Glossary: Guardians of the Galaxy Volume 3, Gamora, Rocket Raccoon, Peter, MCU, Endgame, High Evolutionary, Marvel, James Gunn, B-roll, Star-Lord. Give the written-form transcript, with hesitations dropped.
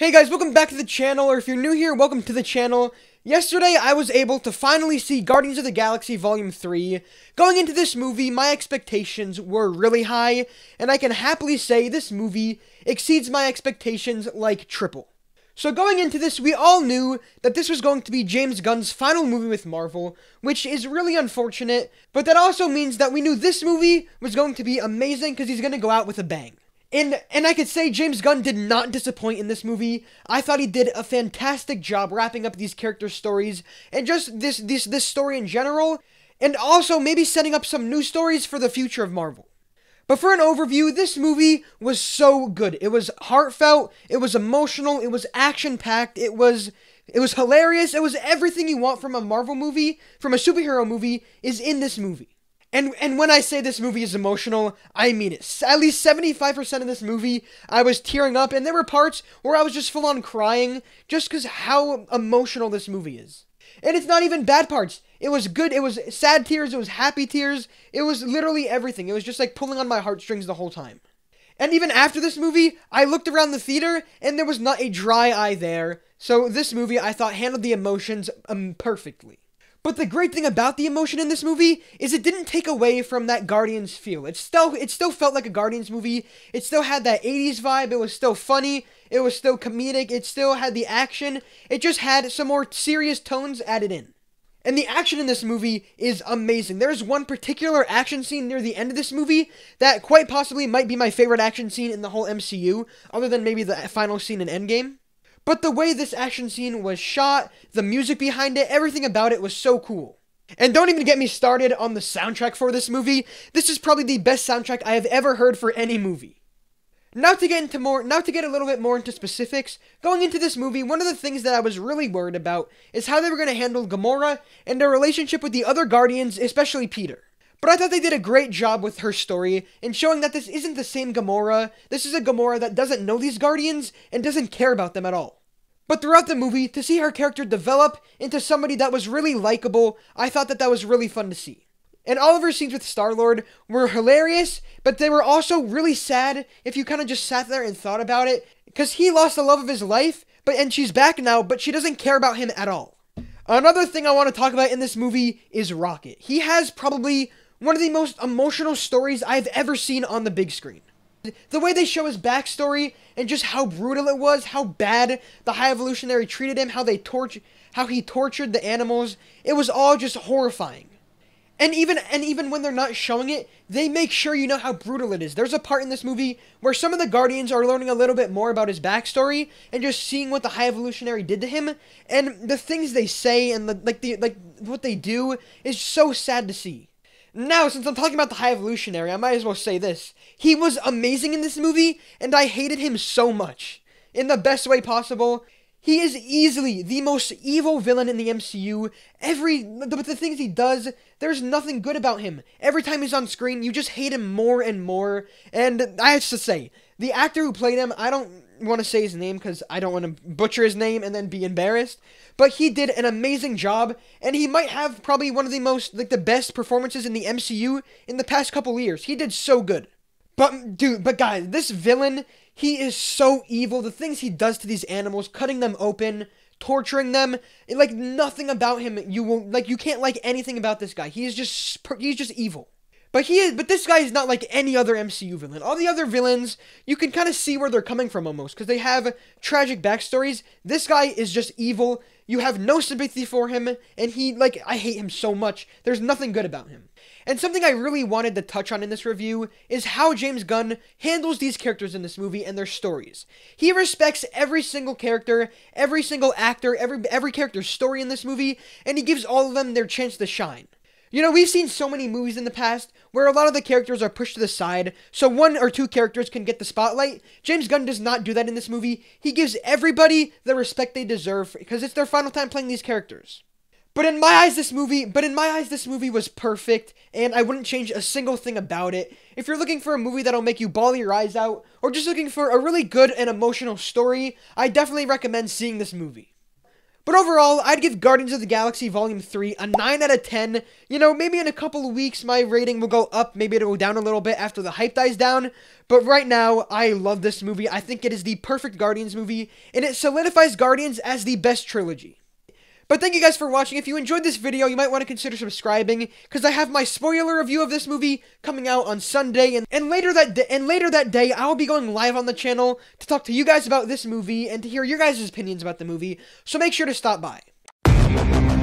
Hey guys, welcome back to the channel, or if you're new here, welcome to the channel. Yesterday, I was able to finally see Guardians of the Galaxy Volume 3. Going into this movie, my expectations were really high, and I can happily say this movie exceeds my expectations like triple. So going into this, we all knew that this was going to be James Gunn's final movie with Marvel, which is really unfortunate, but that also means that we knew this movie was going to be amazing because he's going to go out with a bang. And I could say James Gunn did not disappoint in this movie. I thought he did a fantastic job wrapping up these character stories and just this story in general, and also maybe setting up some new stories for the future of Marvel. But for an overview, this movie was so good. It was heartfelt, it was emotional, it was action-packed, it was hilarious, it was everything you want from a Marvel movie, from a superhero movie, is in this movie. And when I say this movie is emotional, I mean it. At least 75% of this movie, I was tearing up, and there were parts where I was just full-on crying, just because how emotional this movie is. And it's not even bad parts. It was good, it was sad tears, it was happy tears, it was literally everything. It was just like pulling on my heartstrings the whole time. And even after this movie, I looked around the theater, and there was not a dry eye there. So this movie, I thought, handled the emotions perfectly. But the great thing about the emotion in this movie is it didn't take away from that Guardians feel. It still felt like a Guardians movie. It still had that 80s vibe. It was still funny. It was still comedic. It still had the action. It just had some more serious tones added in. And the action in this movie is amazing. There's one particular action scene near the end of this movie that quite possibly might be my favorite action scene in the whole MCU, other than maybe the final scene in Endgame. But the way this action scene was shot, the music behind it, everything about it was so cool. And don't even get me started on the soundtrack for this movie. This is probably the best soundtrack I have ever heard for any movie. Now to get a little bit more into specifics, going into this movie, one of the things that I was really worried about is how they were going to handle Gamora and their relationship with the other Guardians, especially Peter. But I thought they did a great job with her story in showing that this isn't the same Gamora. This is a Gamora that doesn't know these Guardians and doesn't care about them at all. But throughout the movie, to see her character develop into somebody that was really likable, I thought that was really fun to see. And all of her scenes with Star-Lord were hilarious, but they were also really sad if you kind of just sat there and thought about it, because he lost the love of his life, and she's back now, but she doesn't care about him at all. Another thing I want to talk about in this movie is Rocket. He has probably one of the most emotional stories I've ever seen on the big screen. The way they show his backstory and just how brutal it was, how bad the High Evolutionary treated him, how he tortured the animals, it was all just horrifying. And even when they're not showing it, they make sure you know how brutal it is. There's a part in this movie where some of the Guardians are learning a little bit more about his backstory and just seeing what the High Evolutionary did to him, and the things they say and what they do is so sad to see. Now, since I'm talking about the High Evolutionary, I might as well say this. He was amazing in this movie, and I hated him so much. In the best way possible, he is easily the most evil villain in the MCU. But the things he does, there's nothing good about him. Every time he's on screen, you just hate him more and more. And I have to say, the actor who played him, I don't want to say his name because I don't want to butcher his name and then be embarrassed, but he did an amazing job, and he might have probably one of the most, the best performances in the MCU in the past couple years. He did so good. But guys, this villain, he is so evil. The things he does to these animals, cutting them open, torturing them, like nothing about him, you can't like anything about this guy. He's just evil. But this guy is not like any other MCU villain. All the other villains, you can kind of see where they're coming from almost, because they have tragic backstories. This guy is just evil. You have no sympathy for him, and I hate him so much. There's nothing good about him. And something I really wanted to touch on in this review is how James Gunn handles these characters in this movie and their stories. He respects every single character, every single actor, every character's story in this movie, and he gives all of them their chance to shine. You know, we've seen so many movies in the past where a lot of the characters are pushed to the side, so one or two characters can get the spotlight. James Gunn does not do that in this movie. He gives everybody the respect they deserve because it's their final time playing these characters. But in my eyes, this movie was perfect, and I wouldn't change a single thing about it. If you're looking for a movie that'll make you bawl your eyes out, or just looking for a really good and emotional story, I definitely recommend seeing this movie. But overall, I'd give Guardians of the Galaxy Volume 3 a 9 out of 10. You know, maybe in a couple of weeks, my rating will go up. Maybe it'll go down a little bit after the hype dies down. But right now, I love this movie. I think it is the perfect Guardians movie, and it solidifies Guardians as the best trilogy. But thank you guys for watching. If you enjoyed this video, you might want to consider subscribing, because I have my spoiler review of this movie coming out on Sunday, and later that day, I'll be going live on the channel to talk to you guys about this movie and to hear your guys' opinions about the movie, so make sure to stop by.